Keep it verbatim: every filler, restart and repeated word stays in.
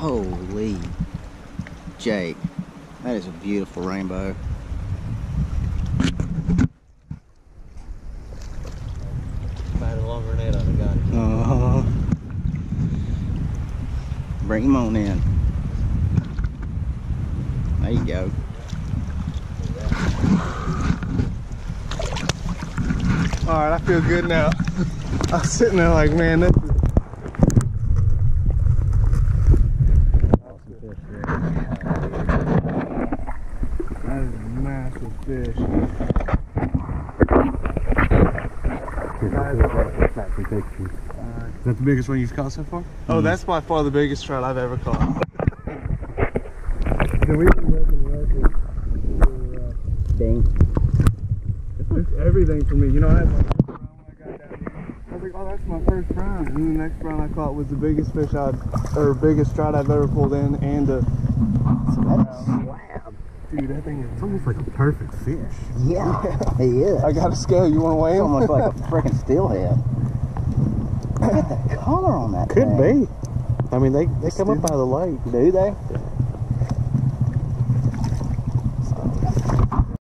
Holy Jake, that is a beautiful rainbow. About a longer net I got. Uh-huh. Bring him on in. There you go. Alright, I feel good now. I'm sitting there like, man, that's that is a massive fish. Is that the biggest one you've caught so far? Oh, mm-hmm. That's by far the biggest trout I've ever caught. Can we be making records for uh, Dang. It's everything for me. You know, that's my first round when I got down here. I was like, oh, that's my first round. And then the next round I caught was the biggest fish I'd, or biggest trout I've ever pulled in, and the slab. Dude, that thing is, it's almost like a perfect fish. Yeah, yeah. He is. I got a scale. You want to weigh him? Almost like a freaking steelhead. Look at the color on that Could thing. Be. I mean, they, they come up out of the lake. Do they?